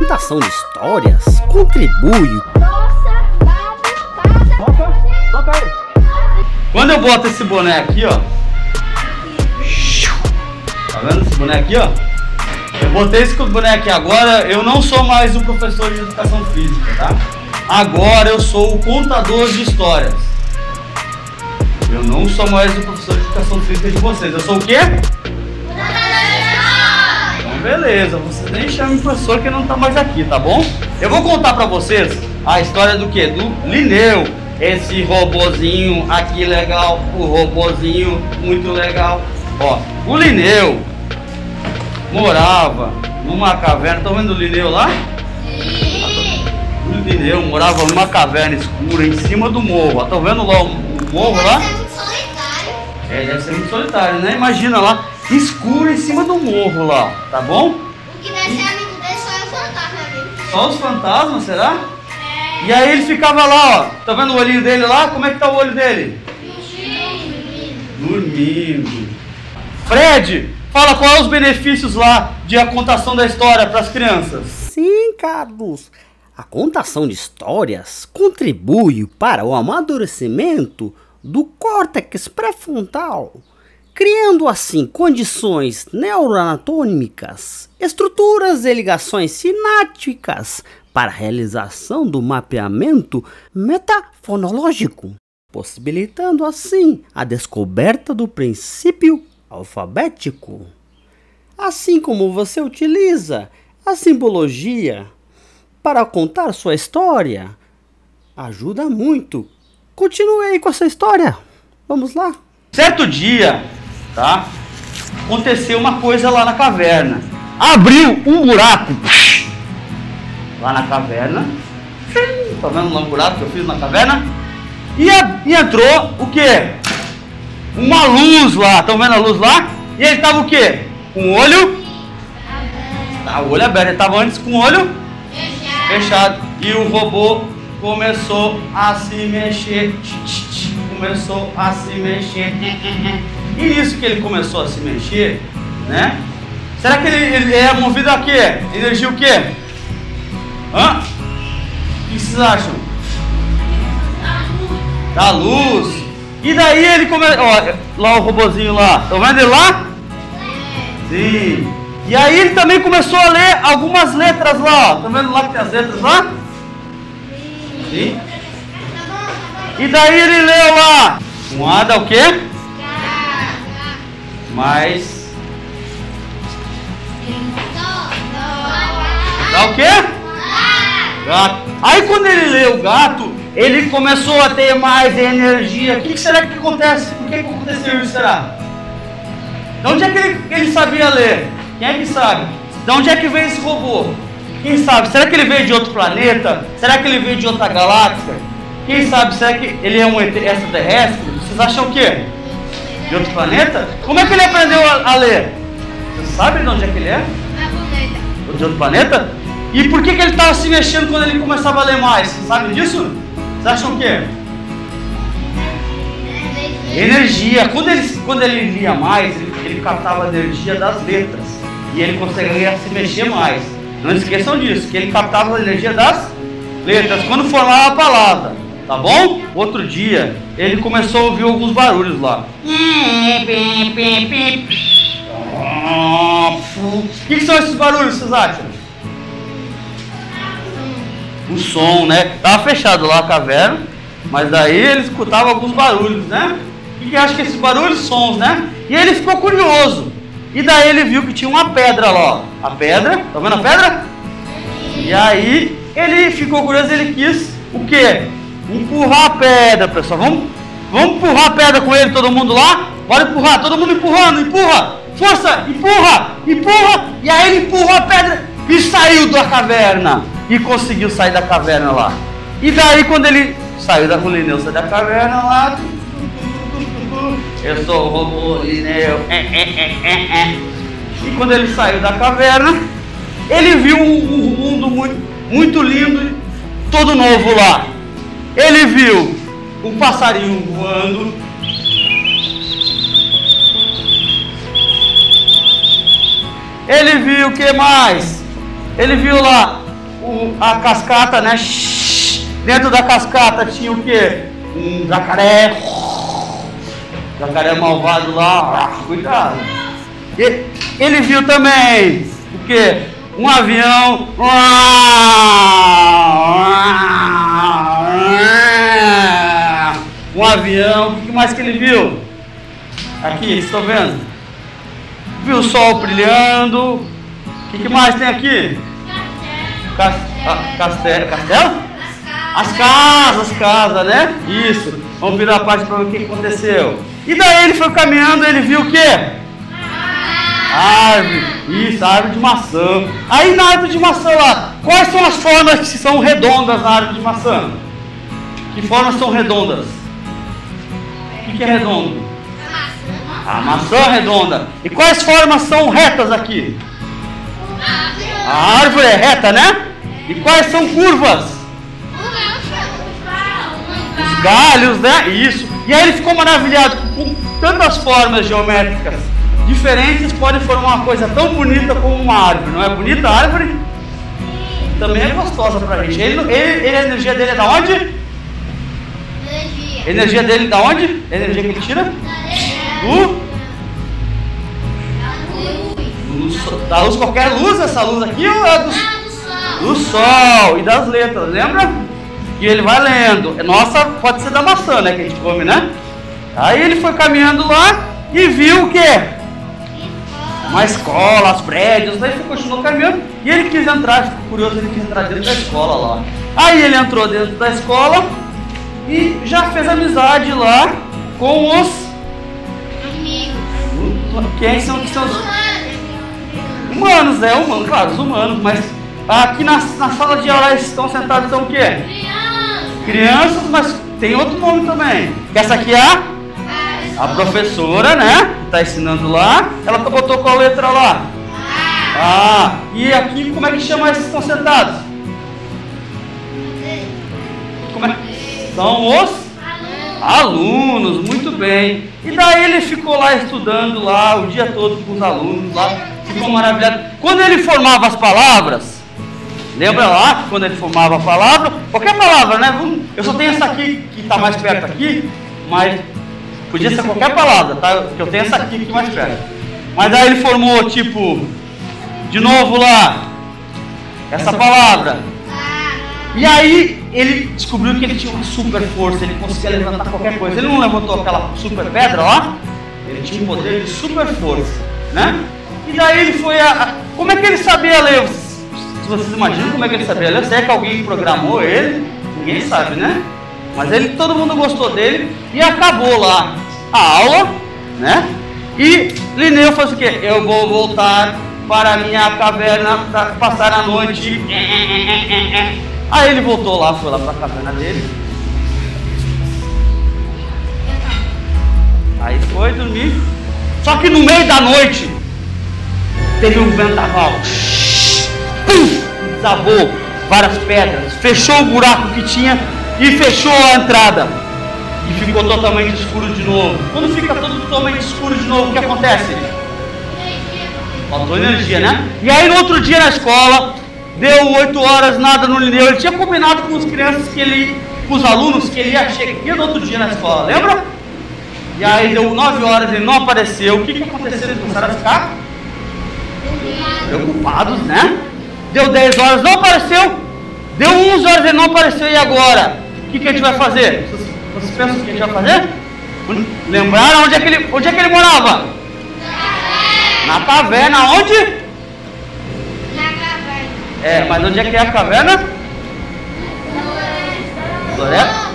contação de histórias, contribui. Toca, toca aí. Quando eu boto esse boné aqui, ó. Tá vendo esse boné aqui, ó? Eu botei esse boné aqui agora, eu não sou mais o professor de educação física, tá? Agora eu sou o contador de histórias. Eu não sou mais o professor de educação física de vocês. Eu sou o quê? Beleza, vocês nem chamem o professor que não tá mais aqui, tá bom? Eu vou contar pra vocês a história do quê? Do Lineu. Esse robozinho aqui legal, o robozinho muito legal. Ó, o Lineu morava numa caverna. Tão vendo o Lineu lá? Sim. O Lineu morava numa caverna escura em cima do morro. Tão vendo lá o morro lá? É, deve ser muito solitário, né? Imagina lá. Escuro em cima do morro lá, tá bom? O que deve ser amigo dele só é o fantasma, amigo. Só os fantasmas, será? É. E aí ele ficava lá, ó. Tá vendo o olhinho dele lá? Como é que tá o olho dele? Dormindo. Fred, fala qual é os benefícios lá de a contação da história para as crianças. Sim, Carlos. A contação de histórias contribui para o amadurecimento do córtex pré-frontal, criando assim condições neuroanatômicas, estruturas e ligações sinápticas para a realização do mapeamento metafonológico, possibilitando assim a descoberta do princípio alfabético. Assim como você utiliza a simbologia para contar sua história, ajuda muito. Continue aí com essa história. Vamos lá. Certo dia, tá? Aconteceu uma coisa lá na caverna. Abriu um buraco lá na caverna. Tá vendo lá o buraco que eu fiz na caverna? E entrou o quê? Uma luz lá. Estão vendo a luz lá? E ele tava o quê? Com o olho? Tá, o olho aberto. Ele tava antes com o olho? Fechado. E o robô começou a se mexer. Começou a se mexer. E isso que ele começou a se mexer, né? Será que ele é movido a quê? Energia o quê? Hã? O que vocês acham? Da luz. E daí ele começou... Lá o robozinho lá. Estão vendo ele lá? Sim. E aí ele também começou a ler algumas letras lá. Estão vendo lá que tem as letras lá? Sim. E daí ele leu lá. Um A dá o quê? Mais. Dá o quê? Gato. Aí quando ele leu o gato, ele começou a ter mais energia. O que será que acontece? Por que aconteceu isso, será? De onde é que ele sabia ler? Quem é que sabe? De onde é que veio esse robô? Quem sabe? Será que ele veio de outro planeta? Será que ele veio de outra galáxia? Quem sabe, será que ele é um extraterrestre? Vocês acham o quê? De outro planeta? Como é que ele aprendeu a ler? Vocês sabem de onde é que ele é? De outro planeta? E por que ele estava se mexendo quando ele começava a ler mais? Vocês sabem disso? Vocês acham o quê? Energia. Quando ele lia mais, ele captava a energia das letras. E ele conseguia se mexer mais. Não esqueçam disso, que ele captava a energia das letras, quando formava a palavra. Tá bom? Outro dia, ele começou a ouvir alguns barulhos lá. O que são esses barulhos, vocês acham? O som, né? Tava fechado lá a caverna, mas daí ele escutava alguns barulhos, né? O que acha que esses barulhos? Sons, né? E ele ficou curioso. E daí ele viu que tinha uma pedra lá, ó. A pedra, tá vendo a pedra? E aí, ele ficou curioso, ele quis o quê? Empurrar a pedra, pessoal. Vamos empurrar a pedra com ele, todo mundo lá. Bora empurrar, todo mundo empurrando, empurra. Força, empurra, empurra. E aí ele empurrou a pedra e saiu da caverna. E conseguiu sair da caverna lá. E daí quando ele saiu da Lineu, saiu da caverna lá. Eu sou o robô Lineu. E quando ele saiu da caverna, ele viu um mundo muito lindo, todo novo lá. Ele viu um passarinho voando, ele viu o que mais? Ele viu lá a cascata, né? Dentro da cascata tinha o quê? Um jacaré. Jacaré malvado lá. Cuidado. Ele viu também o quê? Um avião. Um avião. O que mais que ele viu? Aqui, estou vendo. Viu o sol brilhando. O que mais tem aqui? Castelo. Castelo? As casas, né? Isso. Vamos virar a parte para ver o que aconteceu. E daí ele foi caminhando, ele viu o quê? Árvore. Isso, árvore de maçã. Aí na árvore de maçã lá, quais são as formas que são redondas na árvore de maçã? Que formas são redondas? O que é redondo? A maçã é redonda. E quais formas são retas aqui? A árvore é reta, né? E quais são curvas? Os galhos, né? Isso. E aí ele ficou maravilhado com tantas formas geométricas diferentes, pode formar uma coisa tão bonita como uma árvore. Não é bonita a árvore? Também é gostosa pra gente. A energia dele é da onde? Energia. Energia dele é da onde? A energia que ele tira? Da luz, qualquer luz, essa luz aqui ou é do sol e das letras, lembra? E ele vai lendo. Nossa, pode ser da maçã, né? Que a gente come, né? Aí ele foi caminhando lá e viu o quê? Uma escola, os prédios. Aí ele continuou caminhando e ele quis entrar. Ficou curioso, ele quis entrar dentro da escola lá. Aí ele entrou dentro da escola e já fez amizade lá com os amigos. Quem são os humanos, é humano, claro, os humanos. Mas aqui na sala de aula estão sentados, são o quê? Crianças, mas tem outro nome também. Essa aqui é a professora, né? Está ensinando lá. Ela botou qual letra lá? Ah. E aqui, como é que chama esses que estão sentados? Como é? São os alunos. Muito bem. E daí ele ficou lá estudando lá o dia todo com os alunos lá. Ficou maravilhado. Quando ele formava as palavras... Lembra lá, quando ele formava a palavra, qualquer palavra, né? Eu só tenho essa aqui, que está mais perto aqui, mas podia ser qualquer palavra, tá? Que eu tenho essa aqui, que mais perto. Mas aí ele formou, tipo, de novo lá, essa palavra. E aí ele descobriu que ele tinha uma super força, ele conseguia levantar qualquer coisa. Ele não levantou aquela super pedra lá? Ele tinha um poder de super força, né? E daí ele foi Como é que ele sabia ler? Vocês imaginam como é que ele sabia ler? Se é que alguém programou ele, ninguém sabe, né? Mas ele, todo mundo gostou dele e acabou lá a aula, né? E Lineu faz o quê? Eu vou voltar para a minha caverna para passar a noite. Aí ele voltou lá, foi lá para a caverna dele. Aí foi dormir. Só que no meio da noite teve um vendaval. Desabou várias pedras, fechou o buraco que tinha e fechou a entrada. E ficou totalmente escuro de novo. Quando fica totalmente escuro de novo, o que acontece? Faltou energia, né? E aí no outro dia na escola, deu 8 horas, nada no Lineu. Ele tinha combinado com as crianças que ele, com os alunos, que ele ia chegar no outro dia na escola, lembra? E aí deu 9 horas, ele não apareceu. O que aconteceu? Eles começaram a ficar preocupados, né? Deu 10 horas, não apareceu. Deu 11 horas, ele não apareceu. E agora? O que a gente vai fazer? Vocês pensam o que a gente vai fazer? Lembraram onde é que ele morava? Na caverna. Onde? Na caverna. É, mas onde é que é a caverna? Floresta.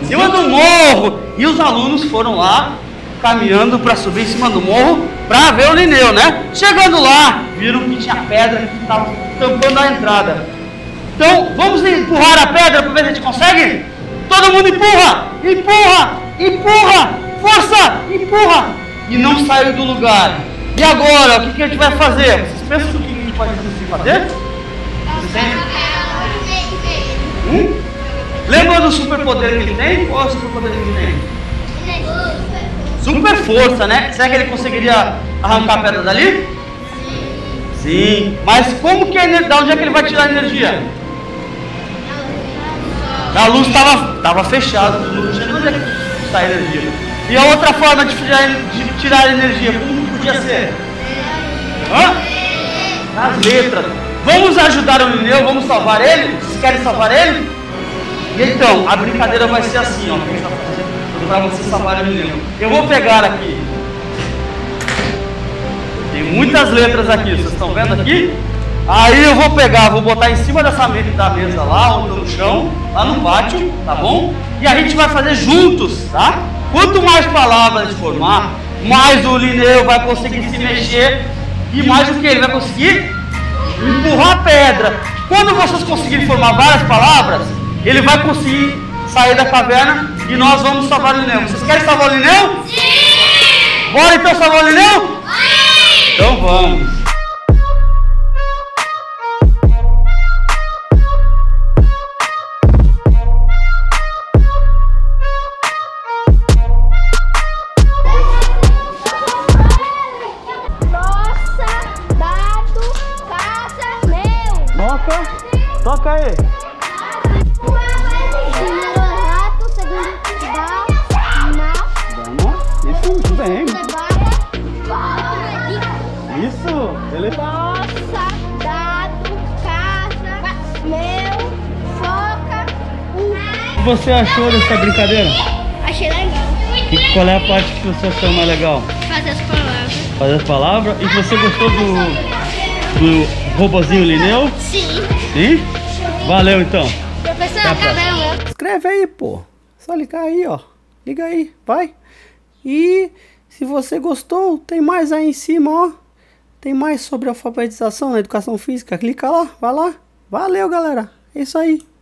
Em cima do morro. E os alunos foram lá, caminhando para subir em cima do morro, para ver o Lineu, né? Chegando lá, viram que tinha pedra que estava tampando a entrada. Então, vamos empurrar a pedra para ver se a gente consegue? Todo mundo empurra, empurra, empurra, força, empurra. E não saiu do lugar. E agora, o que a gente vai fazer? Vocês pensam o que a gente pode fazer? Vocês têm? Lembra do superpoder que ele tem? Qual é o superpoder que ele tem? Super força, né? Será que ele conseguiria arrancar a pedra dali? Sim. Mas como que ele, de onde é que ele vai tirar a energia? A luz tava fechada, não tinha nem onde sair energia. E a outra forma de tirar energia, como podia ser? Nas letras. Vamos ajudar o Lineu, vamos salvar ele? Vocês querem salvar ele? E então, a brincadeira vai ser assim, ó, para vocês salvarem o Lineu. Eu vou pegar aqui. Tem muitas letras aqui, vocês estão vendo aqui? Aí eu vou pegar, vou botar em cima dessa mesa, da mesa lá, ou no chão, lá no pátio, tá bom? E a gente vai fazer juntos, tá? Quanto mais palavras formar, mais o Lineu vai conseguir se mexer e mais o que? Ele vai conseguir empurrar a pedra. Quando vocês conseguirem formar várias palavras, ele vai conseguir sair da caverna e nós vamos salvar o Lineu. Vocês querem salvar o Lineu? Sim! Bora então salvar o Lineu? Sim! Então vamos! Toca aí. Primeiro rato, segundo dama. Isso, muito bem. Isso, ele nossa, dado, casa, meu, foca, o que você achou dessa brincadeira? Achei legal. Qual é a parte que você achou mais legal? Fazer as palavras. Fazer as palavras? E você gostou do robozinho Lineu? Sim. Sim? Valeu então. Professor, acabou. Escreve aí, pô. Só ligar aí, ó. Liga aí, vai. E se você gostou, tem mais aí em cima, ó. Tem mais sobre alfabetização na educação física. Clica lá, vai lá. Valeu, galera. É isso aí.